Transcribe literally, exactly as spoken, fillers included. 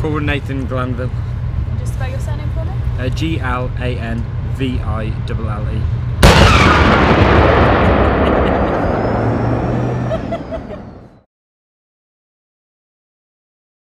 Called Nathan Glanville. Just spell your surname for me? Uh, G L A N V I L L E.